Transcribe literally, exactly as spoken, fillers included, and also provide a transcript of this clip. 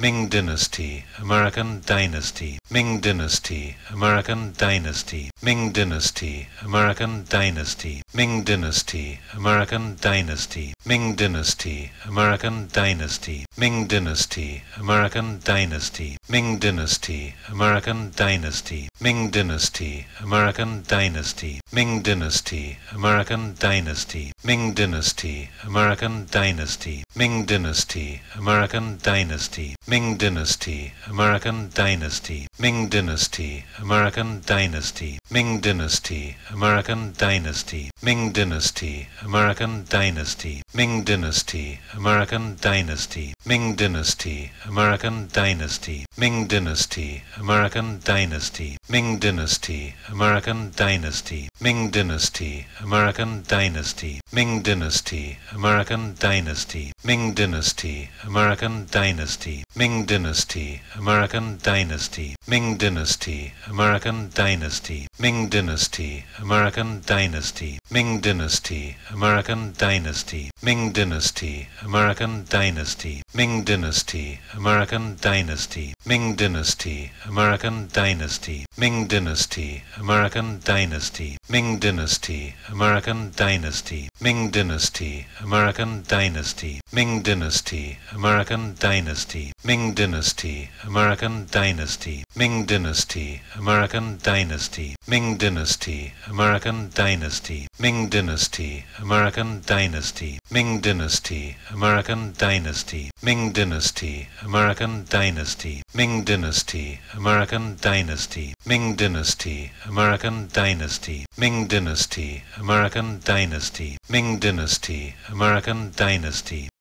Ming Dynasty, American Dynasty, Ming Dynasty, American Dynasty, Ming Dynasty, American Dynasty, Ming Dynasty, American Dynasty, Ming Dynasty, American Dynasty, Ming Dynasty, American Dynasty, Ming Dynasty, American Dynasty, Ming Dynasty, American Dynasty, Ming Dynasty, American Dynasty, Ming Dynasty, American Dynasty, Ming Dynasty, American Dynasty, Ming Dynasty, American Dynasty, Ming Dynasty, American Dynasty, Ming Dynasty, American Dynasty, Ming Dynasty, American Dynasty, Ming Dynasty, American Dynasty, Ming Dynasty, American Dynasty, Ming Dynasty, American Dynasty, Ming Dynasty, American Dynasty, Ming Dynasty, American Dynasty, Ming Dynasty, American Dynasty, Ming Dynasty, American Dynasty, Ming Dynasty, American Dynasty, Ming Dynasty, American Dynasty, Ming Dynasty, American Dynasty, Ming Dynasty, American Dynasty, Ming Dynasty, American Dynasty, Ming Dynasty, American Dynasty, Ming Dynasty, American Dynasty, Ming Dynasty, American Dynasty, Ming Dynasty, American Dynasty, Ming Dynasty, American Dynasty, Ming Dynasty, American Dynasty, Ming Dynasty, American Dynasty, Ming Dynasty, American Dynasty, Ming Dynasty, American Dynasty, Ming Dynasty, American Dynasty, Ming Dynasty, American Dynasty, Ming Dynasty, American Dynasty, Ming Dynasty, American Dynasty, Ming Dynasty, American Dynasty, Ming Dynasty, American Dynasty, Ming Dynasty, American Dynasty,